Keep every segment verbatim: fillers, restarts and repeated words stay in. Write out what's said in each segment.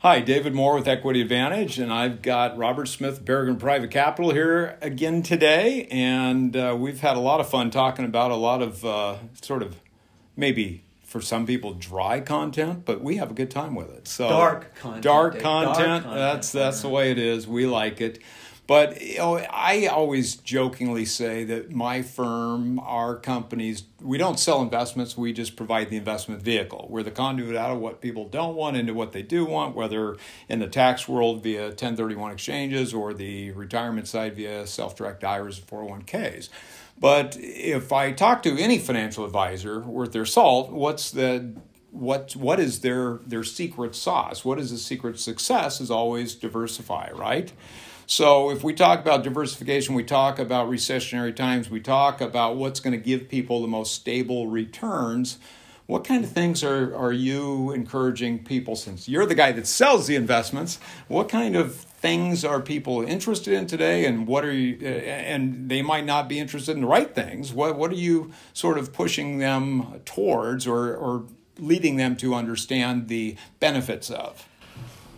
Hi, David Moore with Equity Advantage, and I've got Robert Smith, Peregrine Private Capital here again today, and uh, we've had a lot of fun talking about a lot of uh, sort of maybe for some people dry content, but we have a good time with it. So dark content, dark content. Dark content. That's that's the way it is. We like it. But you know, I always jokingly say that my firm, our companies, we don't sell investments. We just provide the investment vehicle. We're the conduit out of what people don't want into what they do want, whether in the tax world via ten thirty-one exchanges or the retirement side via self-directed I R As and four oh one Ks. But if I talk to any financial advisor worth their salt, what's the What what is their their secret sauce? What is the secret success? Is always diversify, right? So if we talk about diversification, we talk about recessionary times. We talk about what's going to give people the most stable returns. What kind of things are are you encouraging people? Since you're the guy that sells the investments, what kind of things are people interested in today? And what are you? And they might not be interested in the right things. What what are you sort of pushing them towards, or or leading them to understand the benefits of?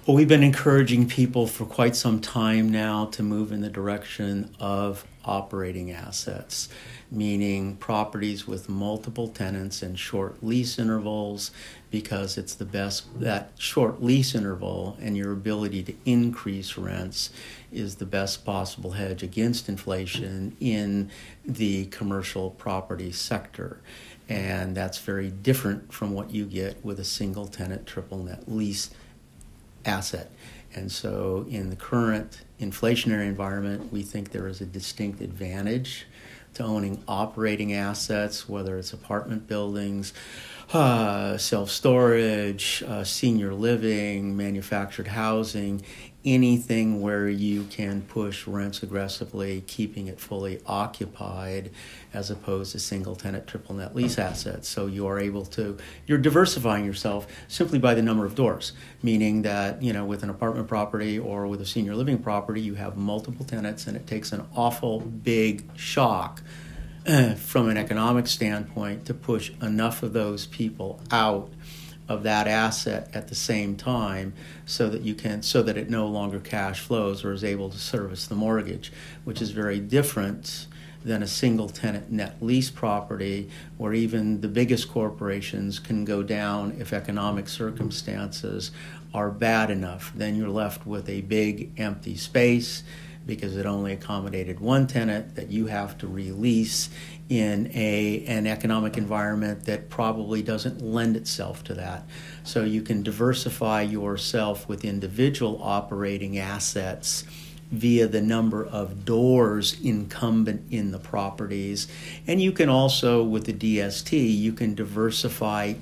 Well, we've been encouraging people for quite some time now to move in the direction of operating assets, meaning properties with multiple tenants and short lease intervals, because it's the best, that short lease interval and your ability to increase rents is the best possible hedge against inflation in the commercial property sector. And that's very different from what you get with a single tenant triple net lease asset. And so in the current inflationary environment, we think there is a distinct advantage to owning operating assets, whether it's apartment buildings, uh, self-storage, uh, senior living, manufactured housing, anything where you can push rents aggressively, keeping it fully occupied, as opposed to single-tenant triple net lease assets. So you are able to, you're diversifying yourself simply by the number of doors, meaning that, you know, with an apartment property or with a senior living property, you have multiple tenants, and it takes an awful big shock uh, from an economic standpoint to push enough of those people out of that asset at the same time, so that you can, so that it no longer cash flows or is able to service the mortgage, which is very different than a single tenant net lease property, where even the biggest corporations can go down if economic circumstances are bad enough. Then you're left with a big empty space because it only accommodated one tenant that you have to release in a an economic environment that probably doesn't lend itself to that. So you can diversify yourself with individual operating assets via the number of doors incumbent in the properties. And you can also, with the D S T, you can diversify,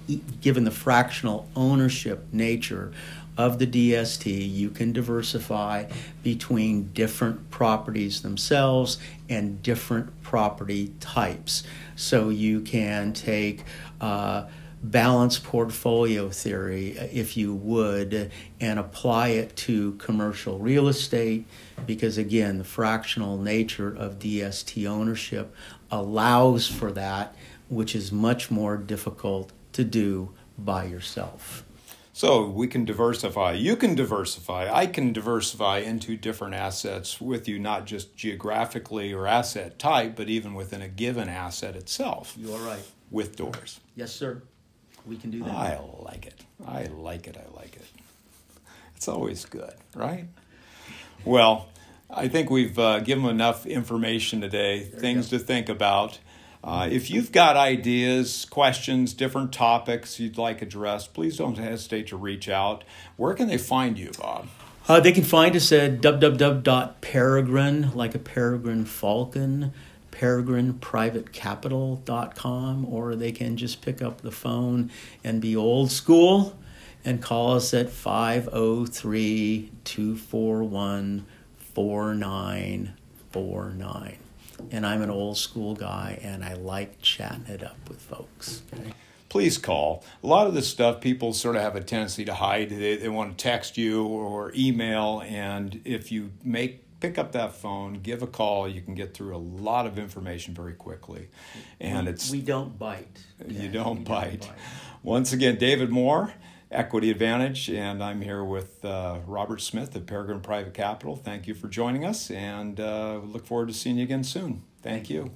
given the fractional ownership nature of the D S T, you can diversify between different properties themselves and different property types. So you can take uh, balanced portfolio theory, if you would, and apply it to commercial real estate, because again, the fractional nature of D S T ownership allows for that, which is much more difficult to do by yourself. So we can diversify, you can diversify, I can diversify into different assets with you, not just geographically or asset type, but even within a given asset itself. You are right. With doors. Yes, sir. We can do that. I like it. I like it. I like it. It's always good, right? Well, I think we've uh, given enough information today, things to think about. Uh, if you've got ideas, questions, different topics you'd like addressed, please don't hesitate to reach out. Where can they find you, Bob? Uh, they can find us at w w w dot peregrine, like a peregrine falcon, peregrine private capital dot com, or they can just pick up the phone and be old school and call us at five oh three, two four one, four nine four nine. And I'm an old school guy, and I like chatting it up with folks. Okay? Please call. A lot of this stuff, people sort of have a tendency to hide. They, they want to text you or email, and if you make pick up that phone, give a call. You can get through a lot of information very quickly. And we, it's we don't bite. You don't bite. don't bite. Once again, David Moore, Equity Advantage, and I'm here with uh, Robert Smith of Peregrine Private Capital. Thank you for joining us, and uh, look forward to seeing you again soon. Thank you.